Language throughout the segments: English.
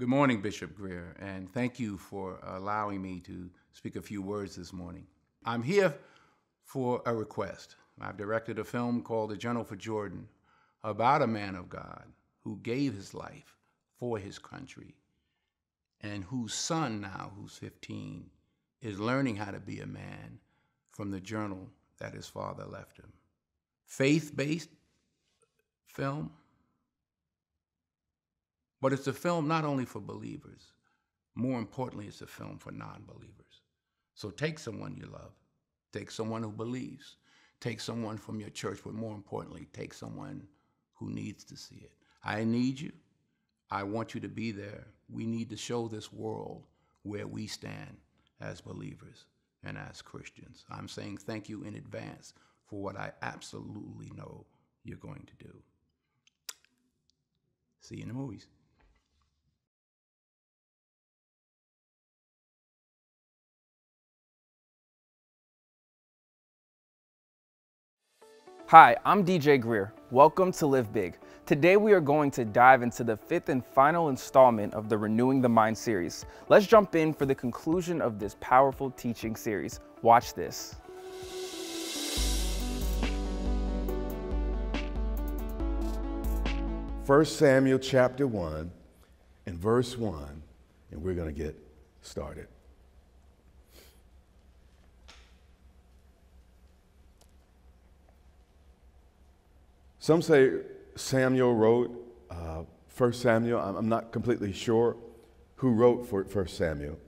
Good morning, Bishop Greer, and thank you for allowing me to speak a few words this morning. I'm here for a request. I've directed a film called The Journal for Jordan about a man of God who gave his life for his country and whose son now, who's 15, is learning how to be a man from the journal that his father left him. Faith-based film. But it's a film not only for believers, more importantly, it's a film for non-believers. So take someone you love, take someone who believes, take someone from your church, but more importantly, take someone who needs to see it. I need you. I want you to be there. We need to show this world where we stand as believers and as Christians. I'm saying thank you in advance for what I absolutely know you're going to do. See you in the movies. Hi, I'm DJ Greer. Welcome to Live Big. Today we are going to dive into the 5th and final installment of the Renewing the Mind series. Let's jump in for the conclusion of this powerful teaching series. Watch this. First Samuel chapter 1 and verse 1, and we're going to get started. Some say Samuel wrote 1 Samuel. I'm not completely sure who wrote 1 Samuel,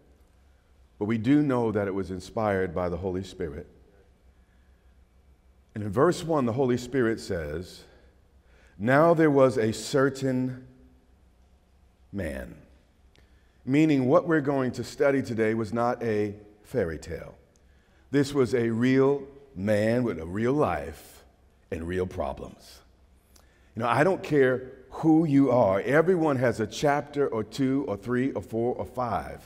but we do know that it was inspired by the Holy Spirit. And in verse 1, the Holy Spirit says, "Now there was a certain man," meaning what we're going to study today was not a fairy tale. This was a real man with a real life and real problems. You know, I don't care who you are. Everyone has a chapter or two or three or four or five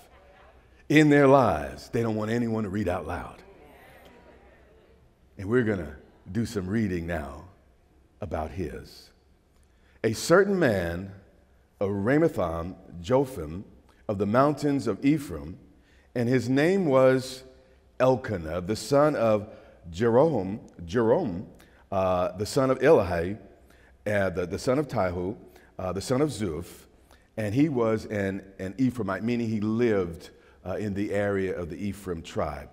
in their lives they don't want anyone to read out loud. And we're going to do some reading now about his. "A certain man of Ramathon Jophim of the mountains of Ephraim, and his name was Elkanah, the son of Jerom, the son of Elahai, the son of Tyhu, the son of Zuf, and he was an Ephraimite," meaning he lived in the area of the Ephraim tribe.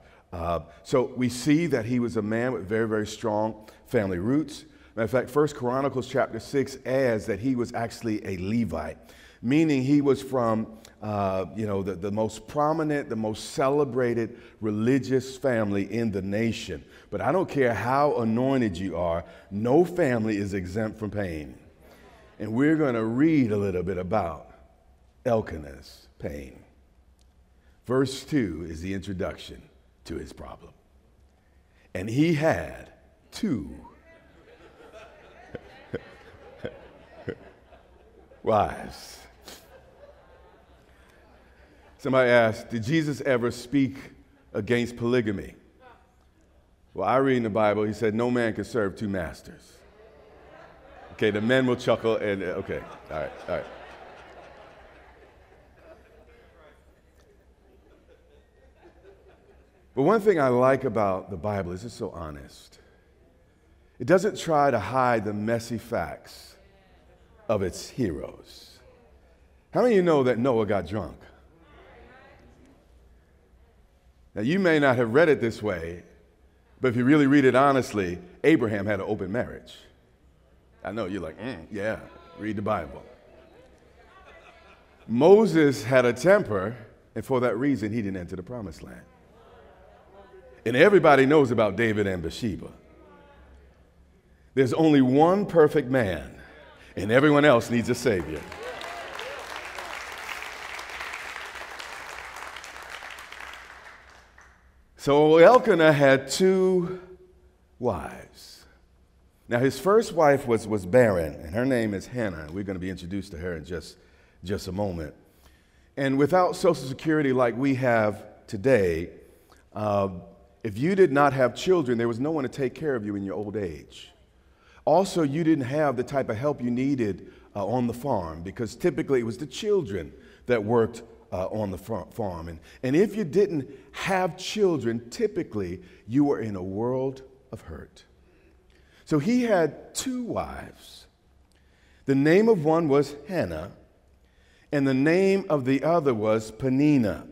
So we see that he was a man with very, very strong family roots. Matter of fact, 1 Chronicles chapter 6 adds that he was actually a Levite, meaning he was from the most prominent, the most celebrated religious family in the nation. But I don't care how anointed you are, no family is exempt from pain. And we're going to read a little bit about Elkanah's pain. Verse 2 is the introduction to his problem. "And he had two wives." Somebody asked, did Jesus ever speak against polygamy? Well, I read in the Bible, he said, no man can serve two masters. Okay, the men will chuckle and, okay, all right. But one thing I like about the Bible is it's so honest. It doesn't try to hide the messy facts of its heroes. How many of you know that Noah got drunk? Now, you may not have read it this way, but if you really read it honestly, Abraham had an open marriage. I know, you're like, yeah, read the Bible. Moses had a temper, and for that reason, he didn't enter the promised land. And everybody knows about David and Bathsheba. There's only one perfect man, and everyone else needs a savior. So Elkanah had two wives. Now his first wife was barren, and her name is Hannah. We're going to be introduced to her in just a moment. And without Social Security like we have today, if you did not have children, there was no one to take care of you in your old age. Also, you didn't have the type of help you needed on the farm, because typically it was the children that worked on the farm. And if you didn't have children, typically you were in a world of hurt. So he had two wives. The name of one was Hannah, and the name of the other was Peninnah.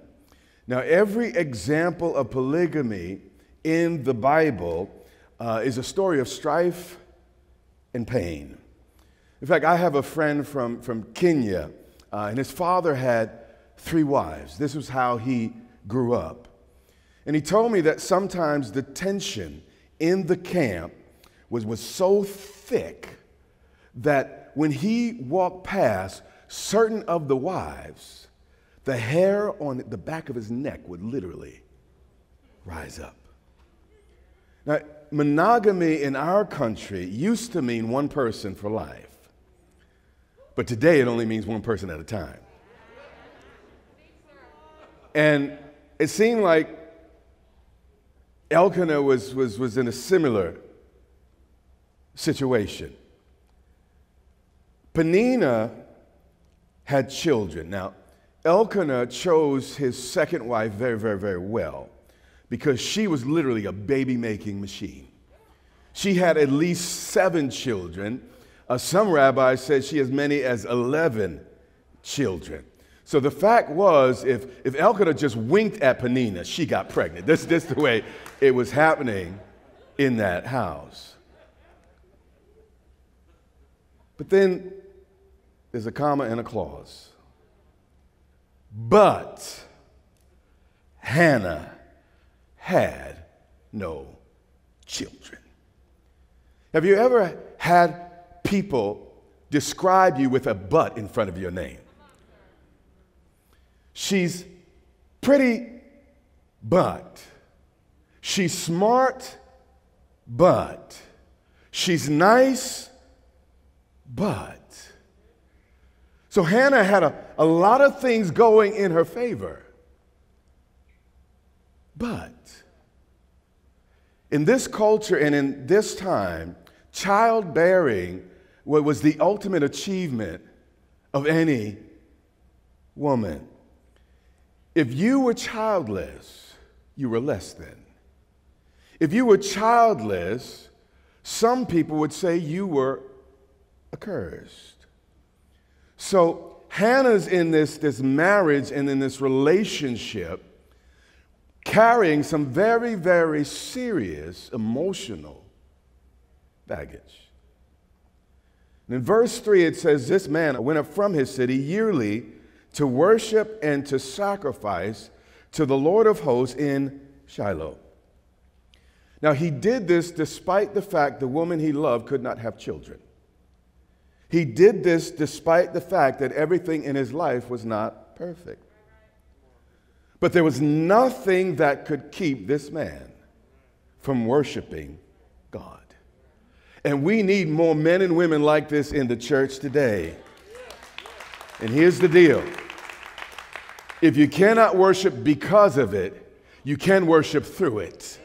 Now, every example of polygamy in the Bible is a story of strife and pain. In fact, I have a friend from Kenya, and his father had three wives. This was how he grew up. And he told me that sometimes the tension in the camp was so thick that when he walked past certain of the wives, the hair on the back of his neck would literally rise up. Now, monogamy in our country used to mean one person for life, but today it only means one person at a time. And it seemed like Elkanah was in a similar situation. Peninnah had children. Now, Elkanah chose his second wife very, very, very well, because she was literally a baby-making machine. She had at least 7 children. Some rabbis said she as many as 11 children. So the fact was, if Elkanah just winked at Peninnah, she got pregnant. This the way it was happening in that house. But then there's a comma and a clause. But Hannah had no children. Have you ever had people describe you with a but in front of your name? She's pretty, but she's smart, but she's nice, but. So Hannah had a lot of things going in her favor. But in this culture and in this time, childbearing was the ultimate achievement of any woman. If you were childless, you were less than. If you were childless, some people would say you were accursed. So Hannah's in this marriage and in this relationship carrying some very, very serious emotional baggage. And in verse 3 it says, this man went up from his city yearly to worship and to sacrifice to the Lord of hosts in Shiloh. Now he did this despite the fact the woman he loved could not have children. He did this despite the fact that everything in his life was not perfect. But there was nothing that could keep this man from worshiping God. And we need more men and women like this in the church today. And here's the deal. If you cannot worship because of it, you can worship through it.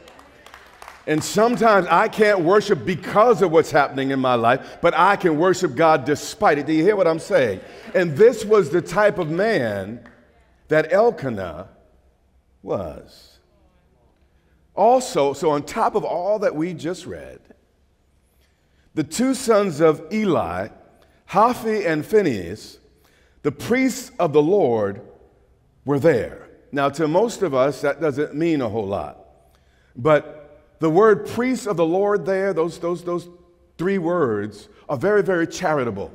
And sometimes I can't worship because of what's happening in my life, but I can worship God despite it. Do you hear what I'm saying? And this was the type of man that Elkanah was. Also, so on top of all that we just read, the two sons of Eli, Hophni and Phinehas, the priests of the Lord, were there. Now, to most of us, that doesn't mean a whole lot, but the word priests of the Lord there, those 3 words are very, very charitable.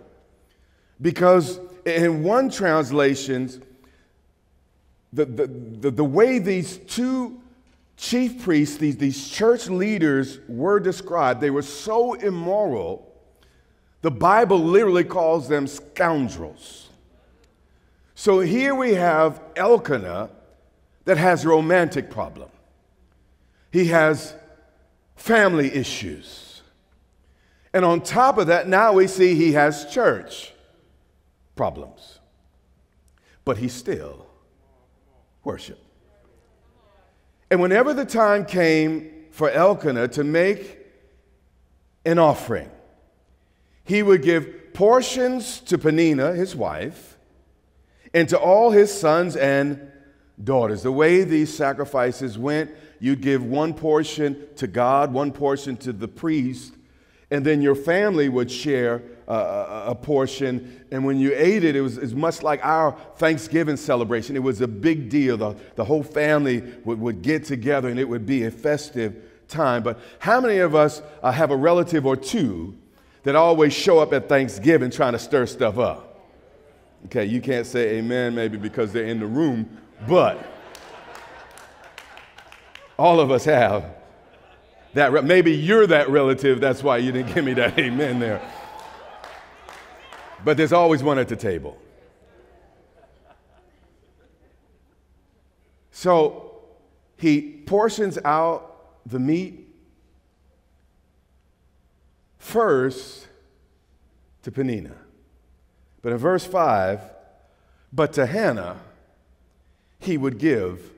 Because in one translation, the way these 2 chief priests, these church leaders were described, they were so immoral, the Bible literally calls them scoundrels. So here we have Elkanah that has a romantic problem. He has family issues. And on top of that, now we see he has church problems. But he still worshiped. And whenever the time came for Elkanah to make an offering, he would give portions to Peninnah, his wife, and to all his sons and daughters. The way these sacrifices went, you'd give one portion to God, one portion to the priest, and then your family would share a portion. And when you ate it, it was much like our Thanksgiving celebration. It was a big deal. The whole family would get together, and it would be a festive time. But how many of us have a relative or two that always show up at Thanksgiving trying to stir stuff up? Okay, you can't say amen maybe because they're in the room, but all of us have that. Maybe you're that relative. That's why you didn't give me that amen there. But there's always one at the table. So he portions out the meat first to Peninnah. But in verse 5, but to Hannah he would give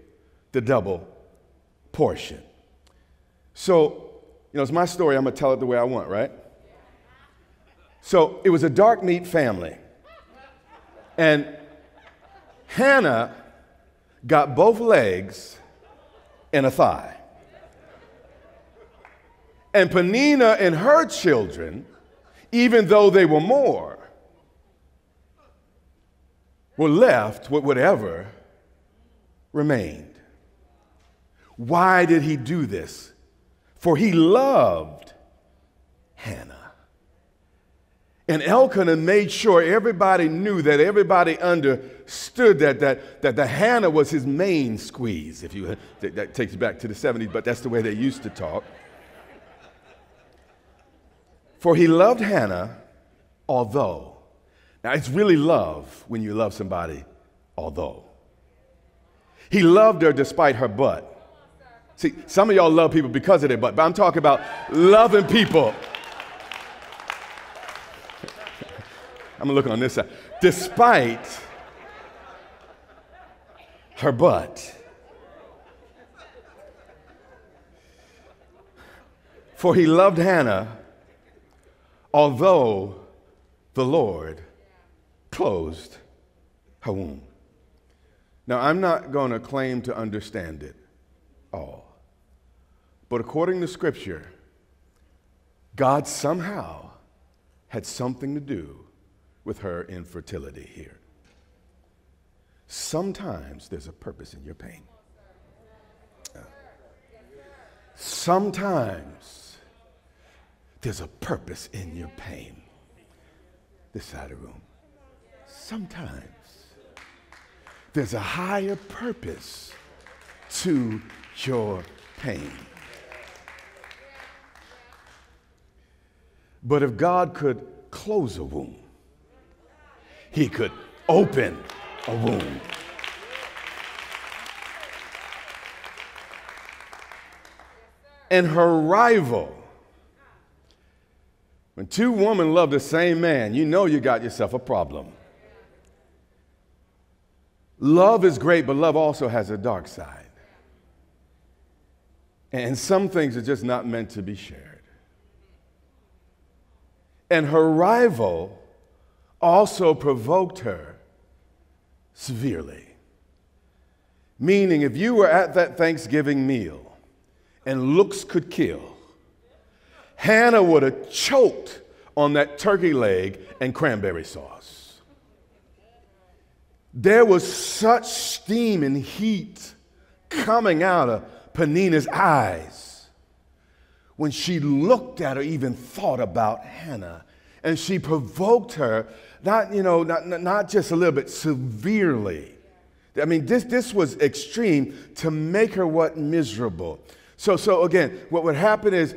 the double portion. So, you know, it's my story. I'm going to tell it the way I want, right? So it was a dark meat family, and Hannah got both legs and a thigh, and Peninnah and her children, even though they were more, were left with whatever remained. Why did he do this? For he loved Hannah. And Elkanah made sure everybody knew that, everybody understood that the Hannah was his main squeeze. If you, that takes you back to the 70s, but that's the way they used to talk. For he loved Hannah, although. Now, it's really love when you love somebody, although. He loved her despite her butt. See, some of y'all love people because of their butt, but I'm talking about loving people. I'm looking on this side. Despite her butt. For he loved Hannah, although the Lord closed her womb. Now, I'm not going to claim to understand it all. But according to Scripture, God somehow had something to do with her infertility here. Sometimes there's a purpose in your pain. Sometimes there's a purpose in your pain. This side of the room. Sometimes there's a higher purpose to your pain. But if God could close a womb, he could open a womb. And her rival, when two women love the same man, you know you got yourself a problem. Love is great, but love also has a dark side. And some things are just not meant to be shared. And her rival also provoked her severely. Meaning, if you were at that Thanksgiving meal and looks could kill, Hannah would have choked on that turkey leg and cranberry sauce. There was such steam and heat coming out of Peninnah's eyes when she looked at or even thought about Hannah. And she provoked her, not just a little bit, severely. I mean, this was extreme to make her what miserable. So again, what would happen is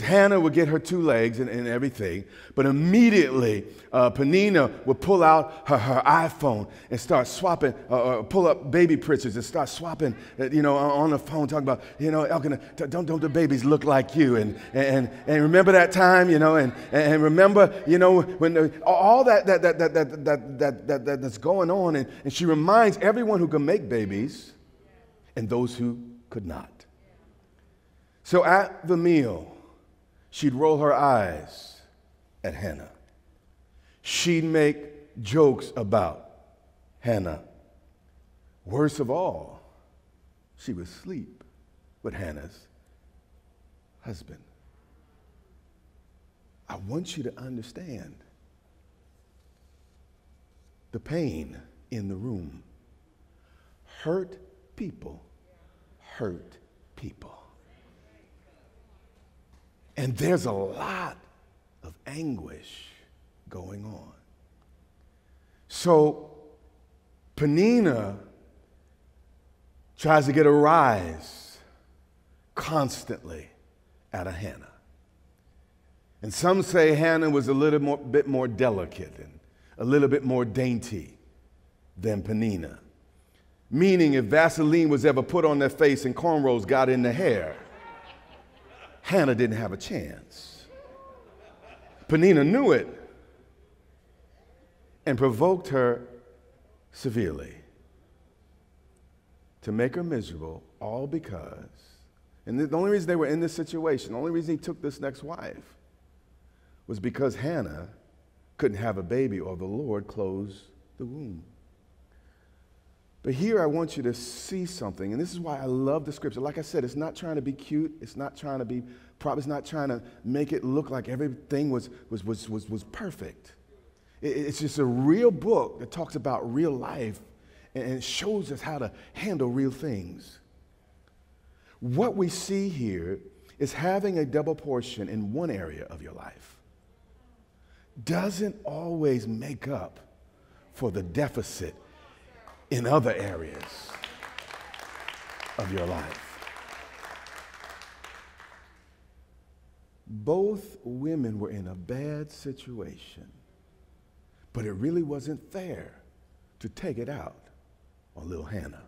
Hannah would get her two legs and everything, but immediately Peninnah would pull out her iPhone and start swapping, or pull up baby pictures and start swapping, on the phone, talking about, Elkanah, don't the babies look like you? And remember that time, and remember, when all that's going on, and she reminds everyone who can make babies and those who could not. So at the meal, she'd roll her eyes at Hannah. she'd make jokes about Hannah. Worst of all, she would sleep with Hannah's husband. I want you to understand the pain in the room. Hurt people hurt people. And there's a lot of anguish going on. So Peninnah tries to get a rise constantly out of Hannah. And some say Hannah was a bit more delicate and a little bit more dainty than Peninnah. Meaning if Vaseline was ever put on their face and cornrows got in the hair, Hannah didn't have a chance. Peninnah knew it and provoked her severely to make her miserable, all because, and the only reason they were in this situation, the only reason he took this next wife was because Hannah couldn't have a baby or the Lord closed the womb. But here I want you to see something, and this is why I love the scripture. Like I said, it's not trying to be cute, it's not trying to be proper, it's not trying to make it look like everything was perfect. It's just a real book that talks about real life and shows us how to handle real things. What we see here is having a double portion in one area of your life doesn't always make up for the deficit in other areas of your life. Both women were in a bad situation, but it really wasn't fair to take it out on little Hannah.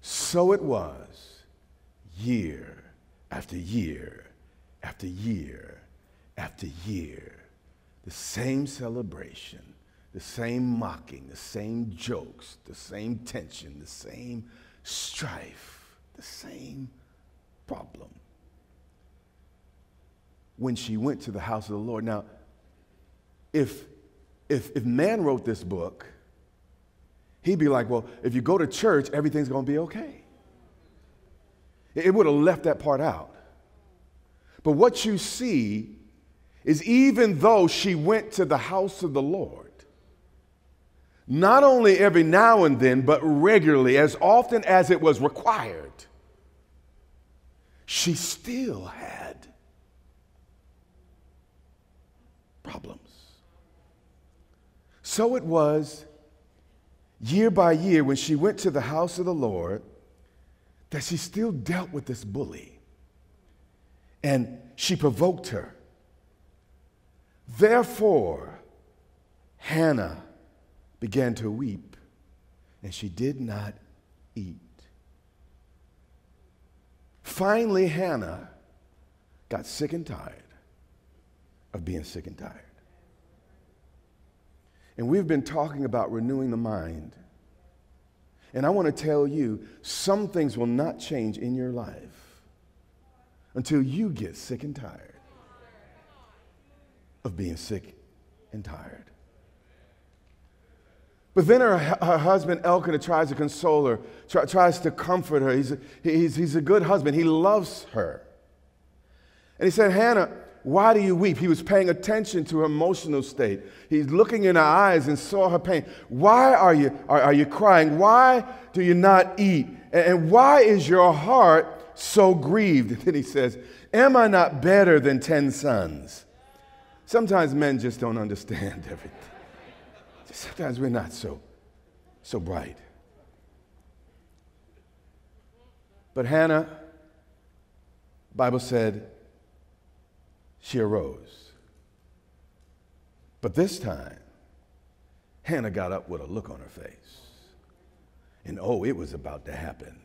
So it was year after year after year after year, the same celebration, the same mocking, the same jokes, the same tension, the same strife, the same problem. When she went to the house of the Lord. Now, if man wrote this book, he'd be like, well, if you go to church, everything's going to be okay. It would have left that part out. But what you see is even though she went to the house of the Lord, not only every now and then, but regularly, as often as it was required, she still had problems. So it was year by year when she went to the house of the Lord that she still dealt with this bully, and she provoked her. Therefore, Hannah began to weep, and she did not eat. Finally, Hannah got sick and tired of being sick and tired. And we've been talking about renewing the mind. And I want to tell you, some things will not change in your life until you get sick and tired of being sick and tired. But then her husband, Elkanah, tries to console her, tries to comfort her. He's a good husband. He loves her. And he said, Hannah, why do you weep? He was paying attention to her emotional state. He's looking in her eyes and saw her pain. Why are you crying? Why do you not eat? And why is your heart so grieved? And then he says, am I not better than 10 sons? Sometimes men just don't understand everything. Sometimes we're not so bright. But Hannah, the Bible said, she arose. But this time, Hannah got up with a look on her face. And oh, it was about to happen.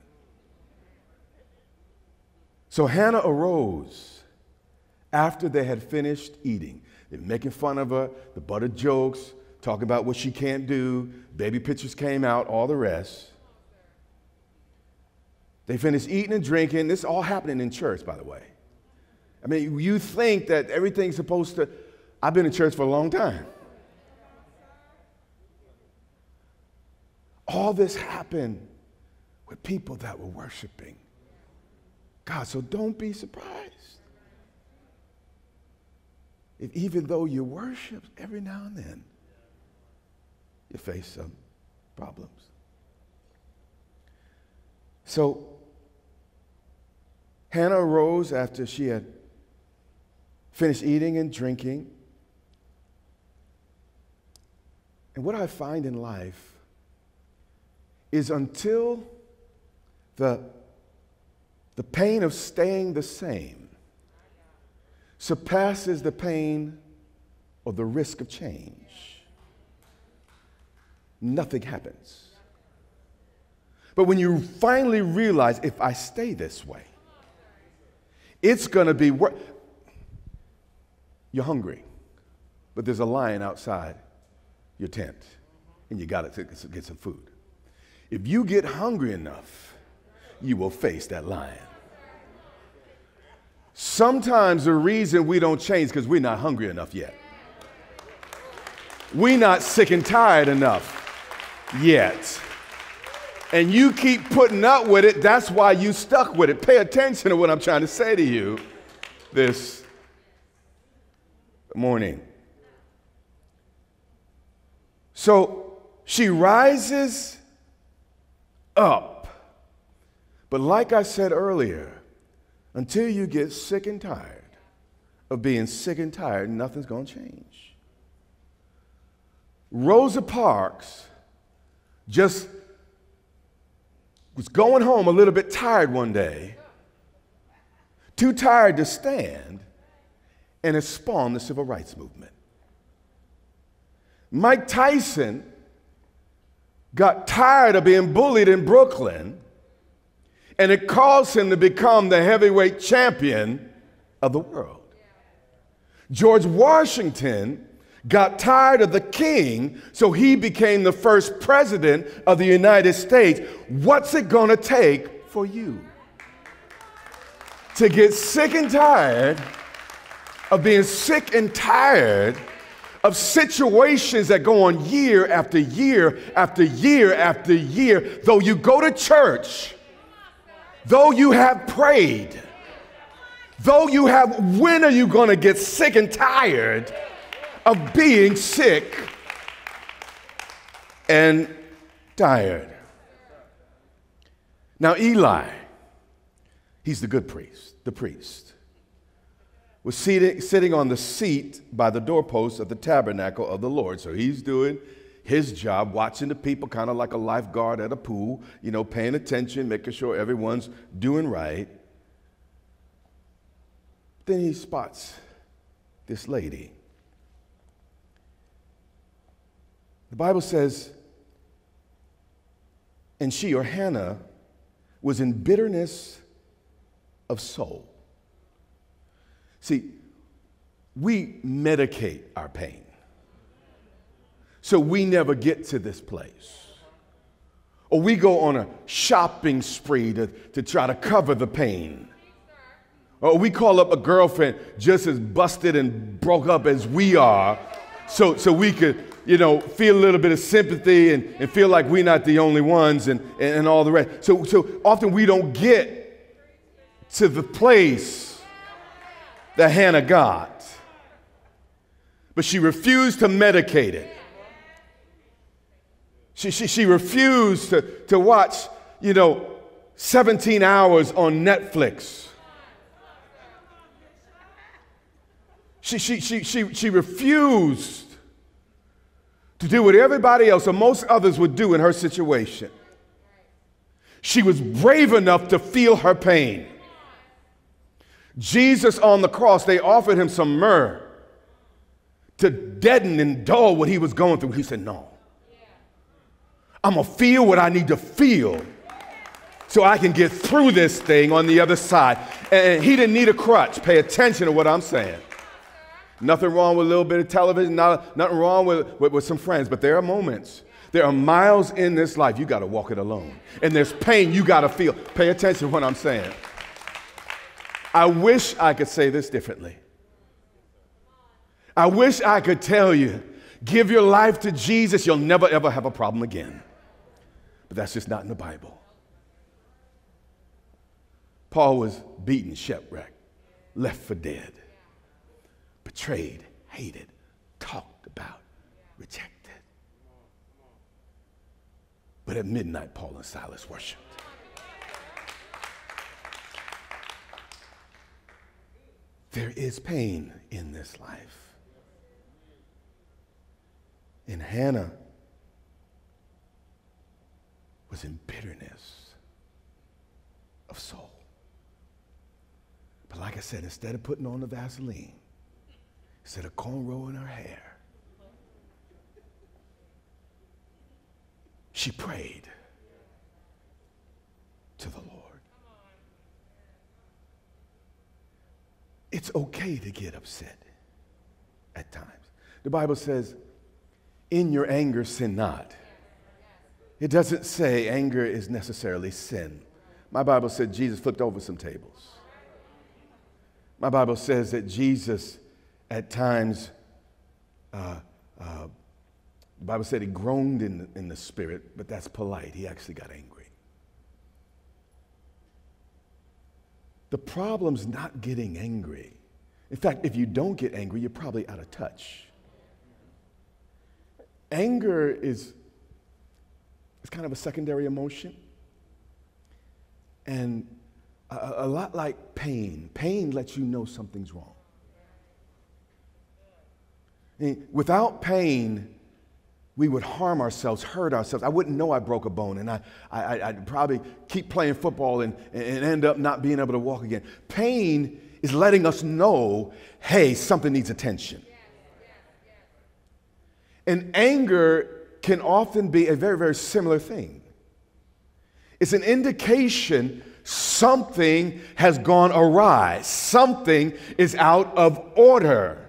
So Hannah arose after they had finished eating. They were making fun of her, the butter jokes, talking about what she can't do, baby pictures came out, all the rest. They finished eating and drinking. This is all happening in church, by the way. I mean, you think that everything's supposed to, I've been in church for a long time. All this happened with people that were worshiping God. So don't be surprised if even though you worship every now and then, you face some problems. So Hannah arose after she had finished eating and drinking. And what I find in life is until the pain of staying the same surpasses the pain or the risk of change, nothing happens. But when you finally realize, if I stay this way, it's going to be worse. You're hungry, but there's a lion outside your tent, and you got to get some food. If you get hungry enough, you will face that lion. Sometimes the reason we don't change is because we're not hungry enough yet. We're not sick and tired enough yet. And you keep putting up with it, that's why you stuck with it. Pay attention to what I'm trying to say to you this morning. So she rises up. But like I said earlier, until you get sick and tired of being sick and tired, nothing's going to change. Rosa Parks just was going home a little bit tired one day, too tired to stand, and it spawned the Civil Rights Movement. Mike Tyson got tired of being bullied in Brooklyn, and it caused him to become the heavyweight champion of the world. George Washington got tired of the king, so he became the first president of the United States. What's it gonna take for you to get sick and tired of being sick and tired of situations that go on year after year after year after year? Though you go to church, though you have prayed, though you have, when are you gonna get sick and tired of being sick and tired? Now Eli, he's the good priest, the priest, was sitting on the seat by the doorpost of the tabernacle of the Lord. So he's doing his job, watching the people, kind of like a lifeguard at a pool, you know, paying attention, making sure everyone's doing right. Then he spots this lady. The Bible says, and she, or Hannah, was in bitterness of soul. See, we medicate our pain, so we never get to this place. Or we go on a shopping spree to try to cover the pain. Or we call up a girlfriend just as busted and broke up as we are, so we could, you know, feel a little bit of sympathy and feel like we're not the only ones and all the rest. So often we don't get to the place that Hannah got. But she refused to medicate it. She refused to watch, you know, 17 hours on Netflix. She refused to do what everybody else or most others would do in her situation. She was brave enough to feel her pain. Jesus on the cross, they offered him some myrrh to deaden and dull what he was going through. He said, no. I'm gonna feel what I need to feel so I can get through this thing on the other side. And he didn't need a crutch. Pay attention to what I'm saying. Nothing wrong with a little bit of television, nothing wrong with some friends, but there are moments, there are miles in this life, you gotta walk it alone. And there's pain you gotta feel. Pay attention to what I'm saying. I wish I could say this differently. I wish I could tell you, give your life to Jesus, you'll never ever have a problem again. But that's just not in the Bible. Paul was beaten, shipwrecked, left for dead, betrayed, hated, talked about, rejected. But at midnight, Paul and Silas worshiped. There is pain in this life. And Hannah was in bitterness of soul. But like I said, instead of putting on the Vaseline, instead of cornrow in her hair, she prayed to the Lord. It's okay to get upset at times. The Bible says, in your anger, sin not. It doesn't say anger is necessarily sin. My Bible said Jesus flipped over some tables. My Bible says that Jesus at times, the Bible said he groaned in the spirit, but that's polite. He actually got angry. The problem's not getting angry. In fact, if you don't get angry, you're probably out of touch. Anger is kind of a secondary emotion. And a lot like pain. Pain lets you know something's wrong. And without pain, we would harm ourselves, hurt ourselves. I wouldn't know I broke a bone, and I'd probably keep playing football and end up not being able to walk again. Pain is letting us know, hey, something needs attention. And anger can often be a very, very similar thing. It's an indication something has gone awry. Something is out of order.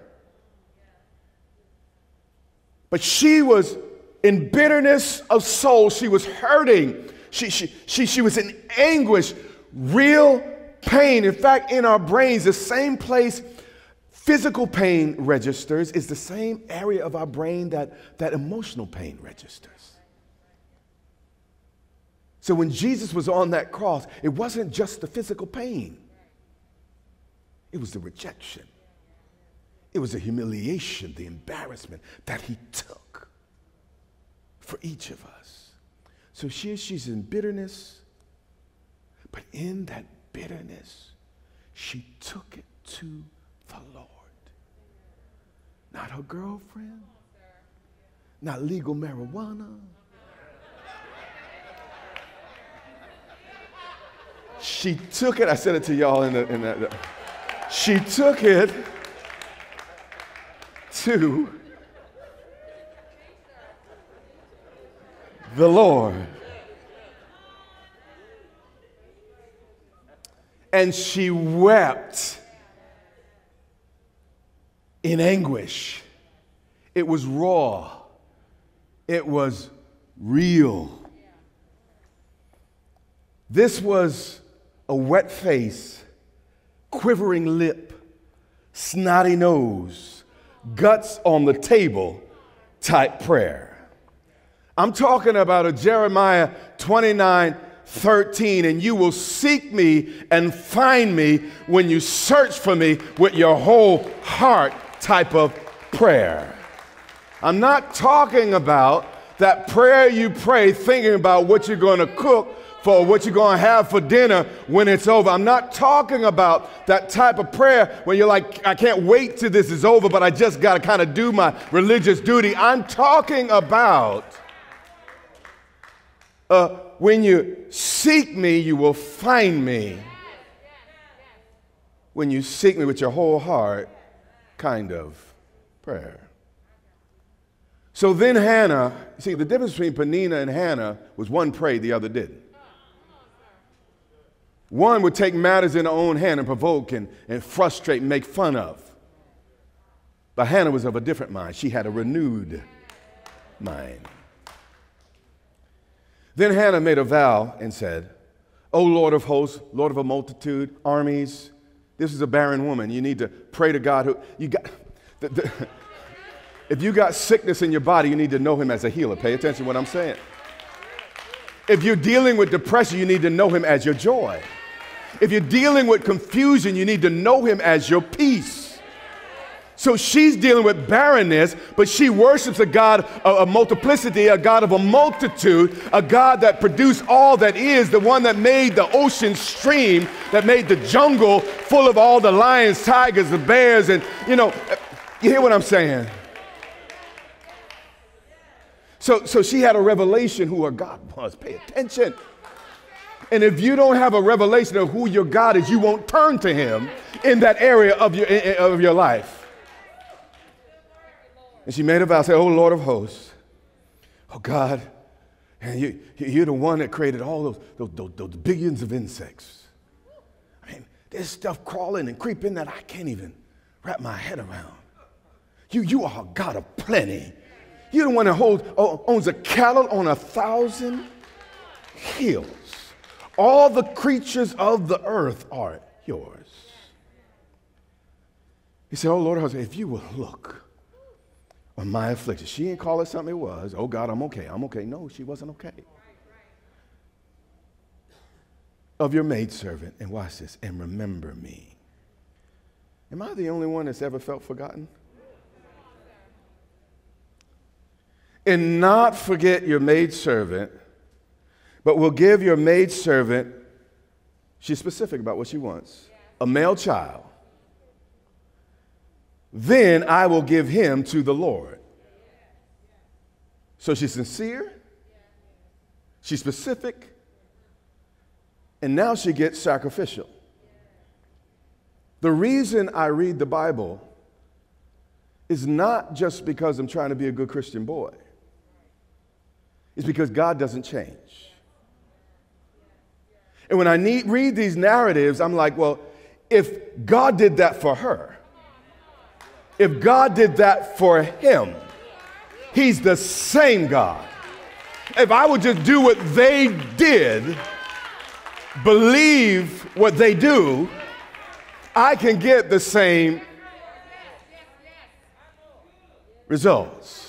But she was in bitterness of soul. She was hurting. She was in anguish, real pain. In fact, in our brains, the same place physical pain registers is the same area of our brain that emotional pain registers. So when Jesus was on that cross, it wasn't just the physical pain. It was the rejection. It was the humiliation, the embarrassment that he took for each of us. So she's in bitterness, but in that bitterness, she took it to the Lord. Not her girlfriend, not legal marijuana. She took it, I said it to y'all she took it to the Lord. And she wept in anguish. It was raw. It was real. This was a wet face, quivering lip, snotty nose, guts on the table type prayer. I'm talking about a Jeremiah 29:13, and you will seek me and find me when you search for me with your whole heart type of prayer. I'm not talking about that prayer you pray thinking about what you're going to cook for, what you're going to have for dinner when it's over. I'm not talking about that type of prayer where you're like, I can't wait till this is over, but I just got to kind of do my religious duty. I'm talking about when you seek me, you will find me. When you seek me with your whole heart, kind of prayer. So then Hannah, see, the difference between Peninnah and Hannah was one prayed, the other didn't. One would take matters in her own hand and provoke and frustrate and make fun of. But Hannah was of a different mind. She had a renewed mind. Then Hannah made a vow and said, O Lord of hosts, Lord of a multitude, armies. This is a barren woman. You need to pray to God who you got. If you got sickness in your body, you need to know him as a healer. Pay attention to what I'm saying. If you're dealing with depression, you need to know him as your joy. If you're dealing with confusion, you need to know him as your peace. So she's dealing with barrenness, but she worships a God of multiplicity, a God of a multitude, a God that produced all that is, the one that made the ocean stream, that made the jungle full of all the lions, tigers, the bears, and you hear what I'm saying? So she had a revelation who her God was. Pay attention. And if you don't have a revelation of who your God is, you won't turn to him in that area of your life. And she made a vow, say, "Oh, Lord of hosts, oh God, and you're the one that created all those billions of insects. I mean, there's stuff crawling and creeping that I can't even wrap my head around. You are a God of plenty. You're the one that owns the cattle on 1,000 hills. All the creatures of the earth are yours." He said, "Oh, Lord, if you will look on my affliction." She didn't call it something it was. "Oh, God, I'm okay. I'm okay." No, she wasn't okay. "Of your maidservant," and watch this, "and remember me." Am I the only one that's ever felt forgotten? "And not forget your maidservant, but will give your maidservant," she's specific about what she wants, "a male child. Then I will give him to the Lord." So she's sincere, she's specific, and now she gets sacrificial. The reason I read the Bible is not just because I'm trying to be a good Christian boy. It's because God doesn't change. And when I read these narratives, I'm like, well, if God did that for her, if God did that for him, he's the same God. If I would just do what they did, believe what they do, I can get the same results.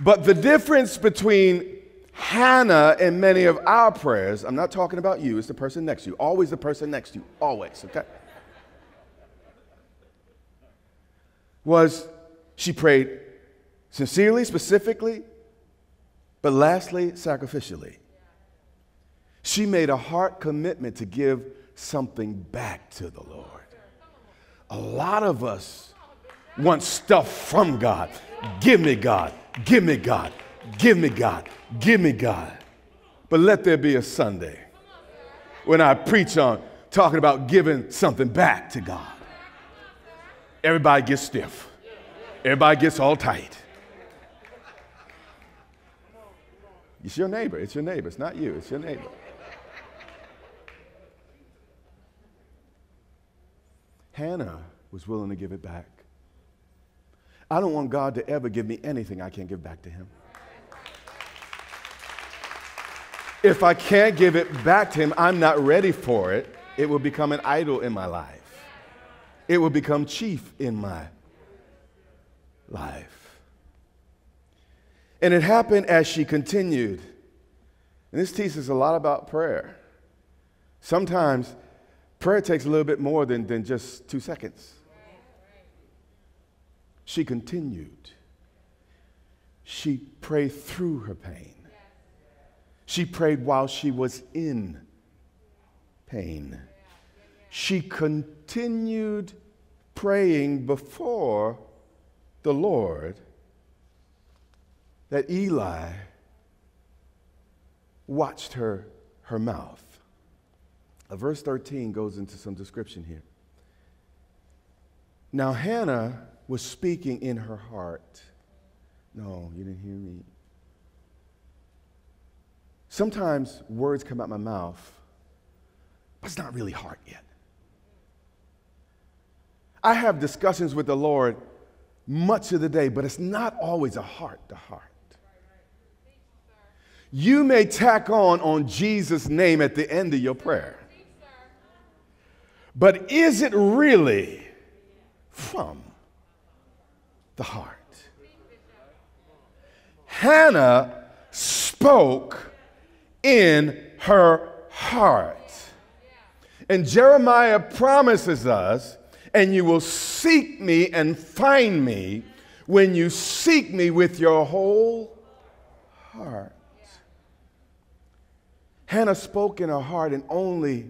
But the difference between Hannah and many of our prayers, I'm not talking about you, it's the person next to you. Always the person next to you. Always, okay? Was she prayed sincerely, specifically, but lastly, sacrificially. She made a heart commitment to give something back to the Lord. A lot of us want stuff from God. Give me God. Give me God. Give me God. Give me God. But let there be a Sunday when I preach on talking about giving something back to God. Everybody gets stiff. Everybody gets all tight. It's your neighbor. It's your neighbor. It's not you. It's your neighbor. Hannah was willing to give it back. I don't want God to ever give me anything I can't give back to him. If I can't give it back to him, I'm not ready for it. It will become an idol in my life. It will become chief in my life. And it happened as she continued. And this teaches a lot about prayer. Sometimes prayer takes a little bit more than just 2 seconds. She continued. She prayed through her pain. She prayed while she was in pain. She continued praying before the Lord that Eli watched her mouth. Verse 13 goes into some description here. Now Hannah was speaking in her heart. No, you didn't hear me. Sometimes words come out my mouth, but it's not really heart yet. I have discussions with the Lord much of the day, but it's not always a heart to heart. You may tack on Jesus' name at the end of your prayer, but is it really from the heart? Hannah spoke in her heart. And Jeremiah promises us, and you will seek me and find me when you seek me with your whole heart. Hannah spoke in her heart, and only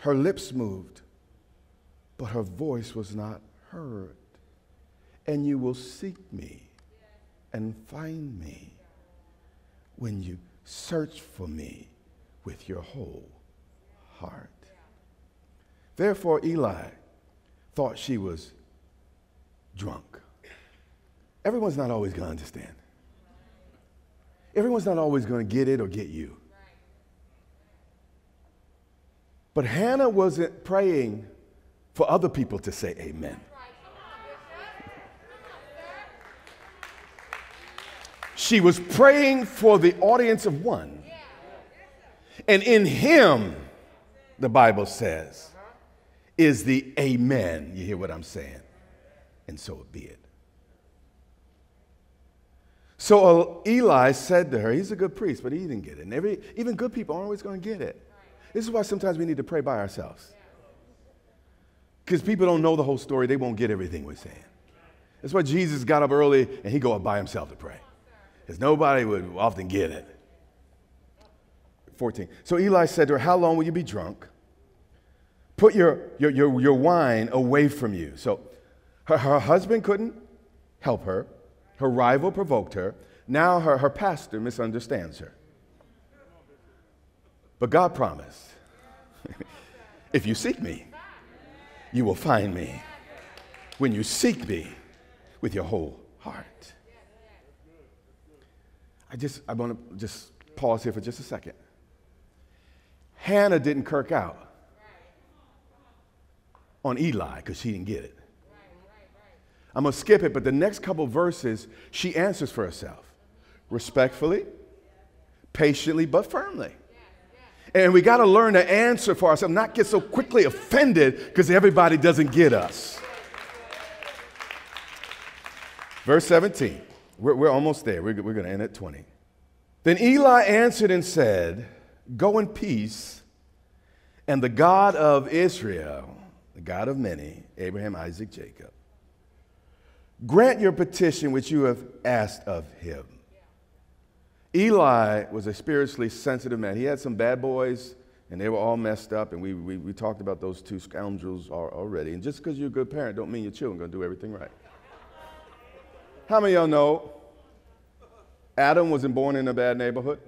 her lips moved, but her voice was not heard. And you will seek me and find me when you search for me with your whole heart. Therefore, Eli thought she was drunk. Everyone's not always going to understand. Everyone's not always going to get it or get you. But Hannah wasn't praying for other people to say amen. She was praying for the audience of one. And in him, the Bible says, is the amen. You hear what I'm saying? And so be it. So Eli said to her, he's a good priest, but he didn't get it. And even good people aren't always going to get it. This is why sometimes we need to pray by ourselves. Because people don't know the whole story. They won't get everything we're saying. That's why Jesus got up early and he'd go up by himself to pray. Because nobody would often get it. 14. So Eli said to her, how long will you be drunk? Put your wine away from you. So her husband couldn't help her. Her rival provoked her. Now her pastor misunderstands her. But God promised, if you seek me, you will find me when you seek me with your whole heart. I want to just pause here for just a second. Hannah didn't kirk out on Eli because she didn't get it. I'm going to skip it, but the next couple verses, she answers for herself. Respectfully, patiently, but firmly. And we got to learn to answer for ourselves, not get so quickly offended because everybody doesn't get us. Verse 17. We're almost there. We're going to end at 20. Then Eli answered and said, go in peace, and the God of Israel, the God of many, Abraham, Isaac, Jacob, grant your petition which you have asked of him. Eli was a spiritually sensitive man. He had some bad boys, and they were all messed up, and we talked about those two scoundrels already. And just because you're a good parent don't mean your children are going to do everything right. How many of y'all know Adam wasn't born in a bad neighborhood?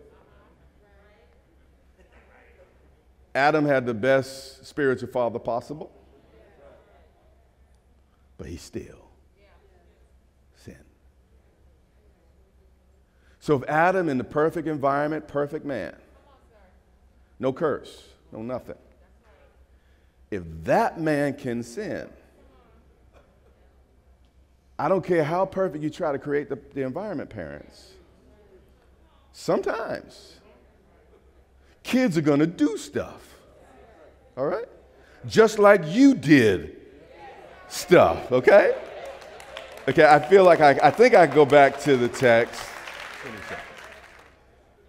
Adam had the best spiritual father possible, but he still. So if Adam in the perfect environment, perfect man, no curse, no nothing. If that man can sin, I don't care how perfect you try to create the environment, parents. Sometimes kids are going to do stuff, all right? Just like you did stuff, okay? Okay, I feel like I think I go back to the text.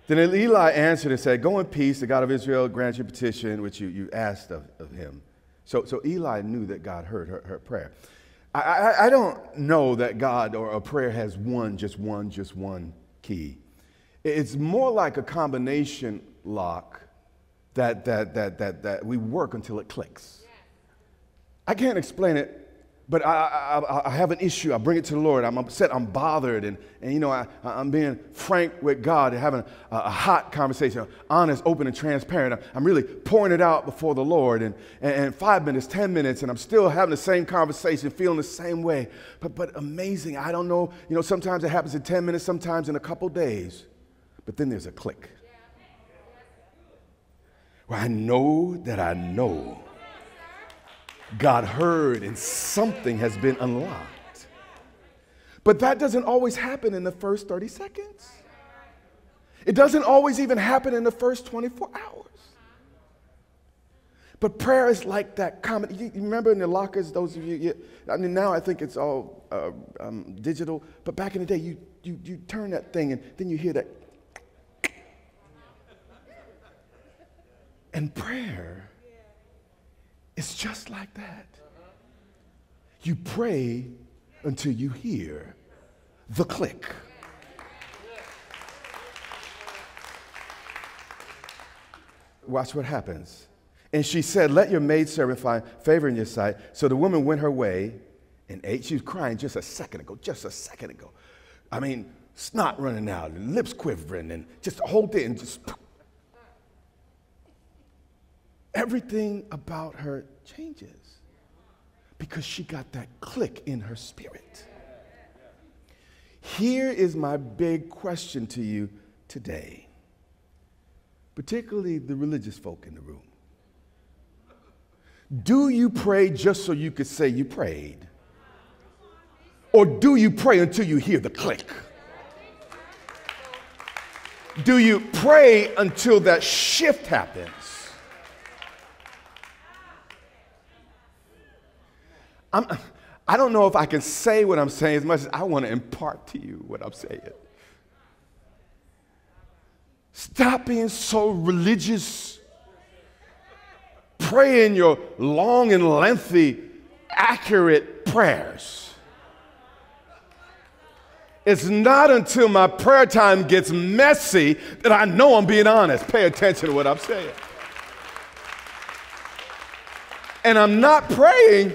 Then Eli answered and said, go in peace, the God of Israel grant your petition, which you asked of him. So Eli knew that God heard her prayer. I don't know that God or a prayer has just one key. It's more like a combination lock that we work until it clicks. I can't explain it. But I have an issue. I bring it to the Lord. I'm upset. I'm bothered. And you know, I'm being frank with God and having a hot conversation, honest, open, and transparent. I'm really pouring it out before the Lord. And 5 minutes, 10 minutes, and I'm still having the same conversation, feeling the same way. But amazing. I don't know. You know, sometimes it happens in 10 minutes, sometimes in a couple days. But then there's a click. Where I know that I know. God heard and something has been unlocked. But that doesn't always happen in the first 30 seconds. It doesn't always even happen in the first 24 hours. But prayer is like that common. You remember in the lockers, those of you, I mean, now I think it's all digital, but back in the day, you turn that thing and then you hear that And prayer is just like that. You pray until you hear the click. Watch what happens. And she said, let your maidservant find favor in your sight. So the woman went her way and ate. She was crying just a second ago, I mean, snot running out, and lips quivering, and just the whole thing, and just everything about her changes because she got that click in her spirit. Here is my big question to you today, particularly the religious folk in the room. Do you pray just so you could say you prayed? Or do you pray until you hear the click? Do you pray until that shift happens? I don't know if I can say what I'm saying as much as I want to impart to you what I'm saying. Stop being so religious. Pray in your long and lengthy, accurate prayers. It's not until my prayer time gets messy that I know I'm being honest. Pay attention to what I'm saying. And I'm not praying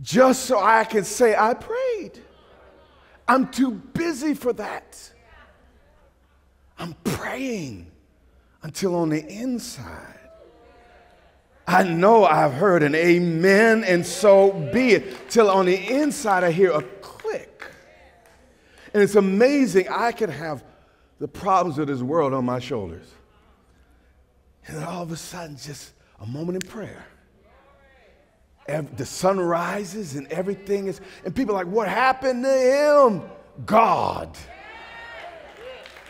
just so I can say I prayed. I'm too busy for that. I'm praying until on the inside I know I've heard an amen, and so be it. Till on the inside I hear a click. And it's amazing. I could have the problems of this world on my shoulders. And then all of a sudden, just a moment in prayer. The sun rises and everything is, and people are like, what happened to him? God.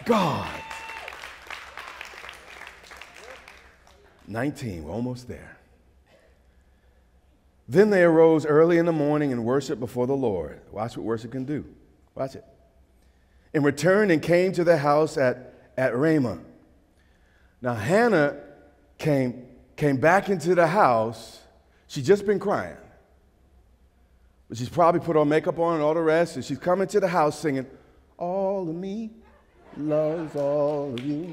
God. 19, we're almost there. Then they arose early in the morning and worshiped before the Lord. Watch what worship can do. Watch it. And returned and came to the house at Ramah. Now Hannah came back into the house. She'd just been crying. But she's probably put her makeup on and all the rest, and she's coming to the house singing, all of me loves all of you.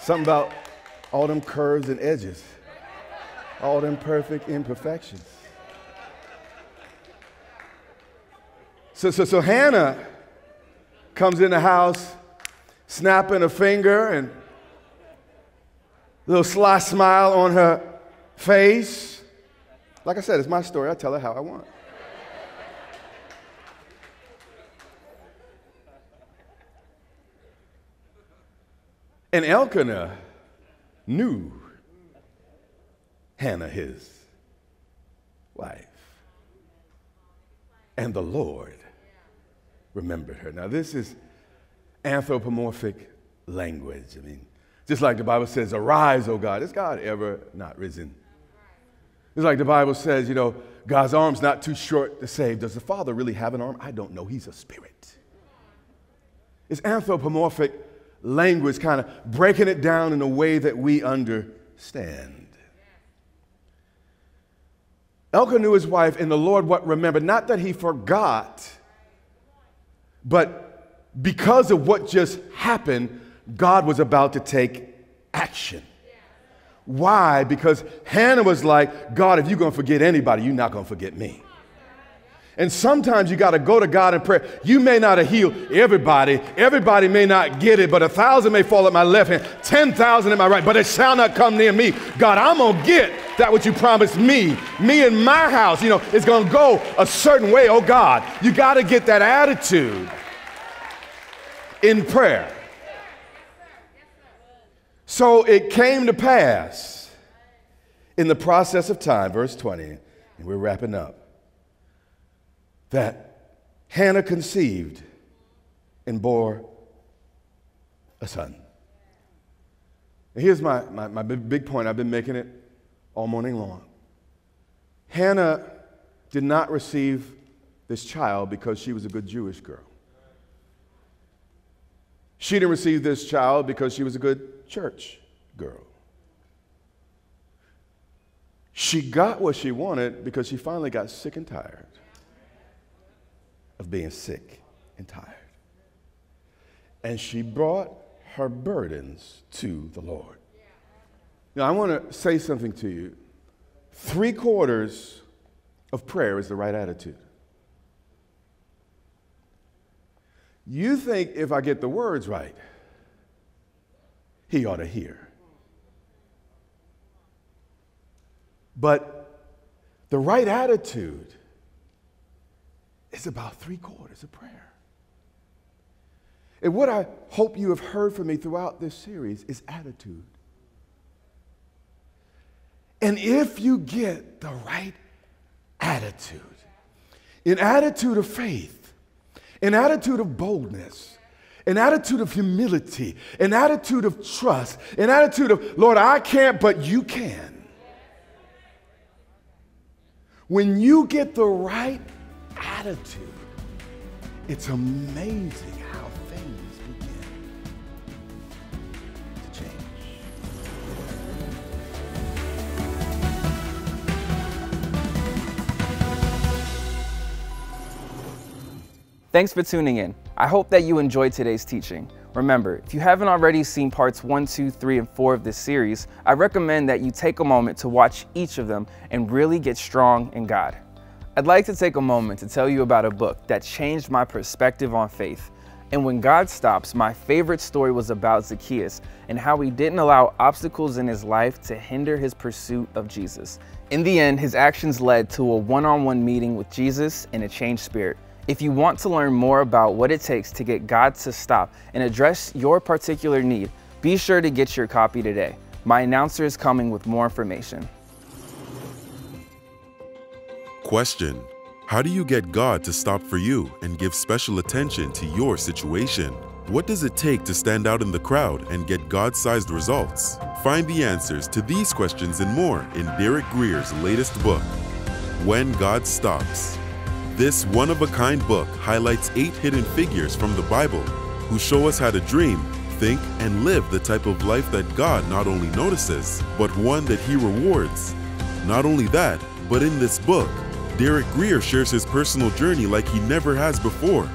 Something about all them curves and edges, all them perfect imperfections. So Hannah comes in the house, snapping a finger and little sly smile on her face. Like I said, it's my story. I tell her how I want. And Elkanah knew Hannah, his wife. And the Lord remembered her. Now, this is anthropomorphic language. I mean, just like the Bible says, arise, O God. Is God ever not risen? It's like the Bible says, you know, God's arm's not too short to save. Does the Father really have an arm? I don't know. He's a spirit. It's anthropomorphic language, kind of breaking it down in a way that we understand. Elkanah knew his wife, and the Lord what remembered. Not that he forgot, but because of what just happened, God was about to take action. Why? Because Hannah was like, God, if you're going to forget anybody, you're not going to forget me. And sometimes you got to go to God in prayer. You may not have healed everybody. Everybody may not get it, but 1,000 may fall at my left hand, 10,000 at my right, but it shall not come near me. God, I'm going to get that what you promised me. Me and my house, you know, it's going to go a certain way. Oh, God, you got to get that attitude in prayer. So it came to pass in the process of time, verse 20, and we're wrapping up, that Hannah conceived and bore a son. And here's my big point. I've been making it all morning long. Hannah did not receive this child because she was a good Jewish girl. She didn't receive this child because she was a good church girl. She got what she wanted because she finally got sick and tired of being sick and tired. And she brought her burdens to the Lord. Now, I want to say something to you. 3/4 of prayer is the right attitude. You think if I get the words right, he ought to hear. But the right attitude is about 3/4 of prayer. And what I hope you have heard from me throughout this series is attitude. And if you get the right attitude, an attitude of faith, an attitude of boldness, an attitude of humility, an attitude of trust, an attitude of, Lord, I can't, but you can. When you get the right attitude, it's amazing how things begin to change. Thanks for tuning in. I hope that you enjoyed today's teaching. Remember, if you haven't already seen parts 1, 2, 3, and 4 of this series, I recommend that you take a moment to watch each of them and really get strong in God. I'd like to take a moment to tell you about a book that changed my perspective on faith. And When God Stops, my favorite story was about Zacchaeus and how he didn't allow obstacles in his life to hinder his pursuit of Jesus. In the end, his actions led to a one-on-one meeting with Jesus and a changed spirit. If you want to learn more about what it takes to get God to stop and address your particular need, be sure to get your copy today. My announcer is coming with more information. Question: how do you get God to stop for you and give special attention to your situation? What does it take to stand out in the crowd and get God-sized results? Find the answers to these questions and more in Derek Grier's latest book, When God Stops. This one-of-a-kind book highlights 8 hidden figures from the Bible who show us how to dream, think, and live the type of life that God not only notices, but one that He rewards. Not only that, but in this book, Derek Grier shares his personal journey like he never has before.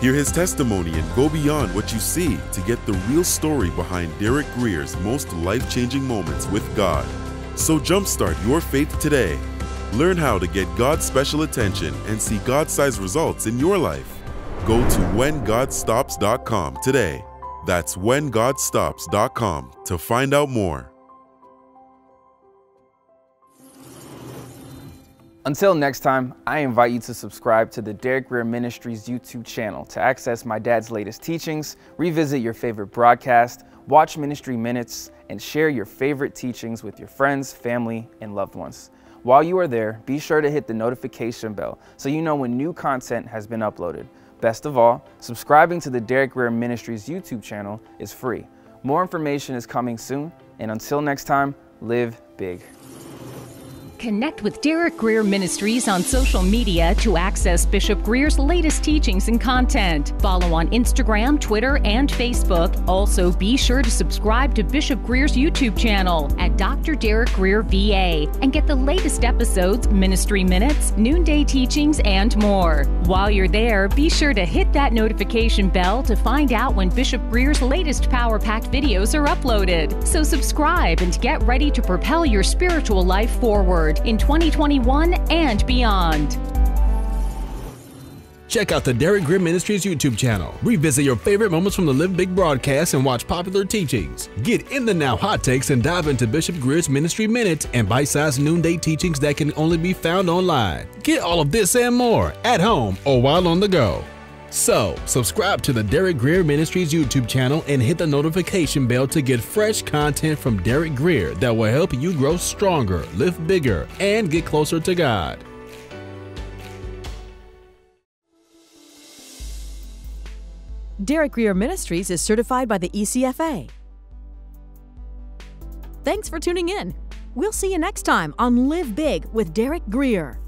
Hear his testimony and go beyond what you see to get the real story behind Derek Grier's most life-changing moments with God. So jumpstart your faith today. Learn how to get God's special attention and see God-sized results in your life. Go to WhenGodStops.com today. That's WhenGodStops.com to find out more. Until next time, I invite you to subscribe to the Derek Grier Ministries YouTube channel to access my dad's latest teachings, revisit your favorite broadcast, watch ministry minutes, and share your favorite teachings with your friends, family, and loved ones. While you are there, be sure to hit the notification bell so you know when new content has been uploaded. Best of all, subscribing to the Derek Grier Ministries YouTube channel is free. More information is coming soon, and until next time, live big. Connect with Derek Grier Ministries on social media to access Bishop Grier's latest teachings and content. Follow on Instagram, Twitter, and Facebook. Also, be sure to subscribe to Bishop Grier's YouTube channel at Dr. Derek Grier VA and get the latest episodes, ministry minutes, noonday teachings, and more. While you're there, be sure to hit that notification bell to find out when Bishop Grier's latest power-packed videos are uploaded. So subscribe and get ready to propel your spiritual life forward in 2021 and beyond. Check out the Derek Grier Ministries YouTube channel. Revisit your favorite moments from the Live Big broadcast and watch popular teachings. Get in the now hot takes and dive into Bishop Grier's ministry minutes and bite-sized noonday teachings that can only be found online. Get all of this and more at home or while on the go. So, subscribe to the Derek Grier Ministries YouTube channel and hit the notification bell to get fresh content from Derek Grier that will help you grow stronger, live bigger, and get closer to God. Derek Grier Ministries is certified by the ECFA. Thanks for tuning in. We'll see you next time on Live Big with Derek Grier.